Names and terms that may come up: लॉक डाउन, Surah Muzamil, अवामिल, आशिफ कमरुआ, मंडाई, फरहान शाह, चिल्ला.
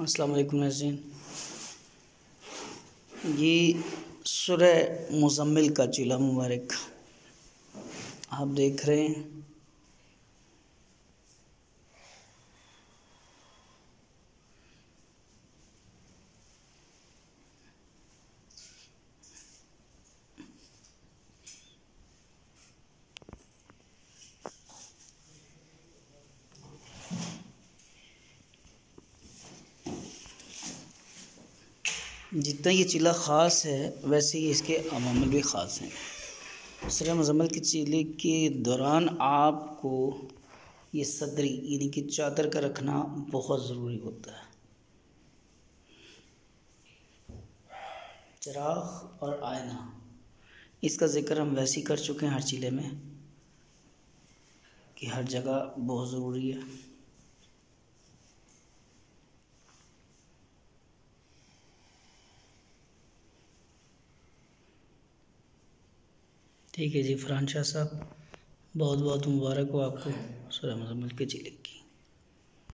अस्सलाम वालेकुम नाज़रीन, ये सूरह मुज़म्मिल का चूल्हा मुबारक आप देख रहे हैं। जितना ये चिल्ला ख़ास है वैसे ही इसके अवामिल भी ख़ास हैं। सूरह मुज़म्मिल के चिल्ले के दौरान आपको ये सदरी यानी कि चादर का रखना बहुत ज़रूरी होता है। चिराग और आयना, इसका ज़िक्र हम वैसे ही कर चुके हैं हर चिल्ले में कि हर जगह बहुत ज़रूरी है। ठीक है जी, फरहान शाह साहब बहुत बहुत मुबारक हो आपको सूरह मुज़म्मिल के चिल्ले की।